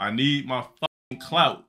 I need my fucking clout.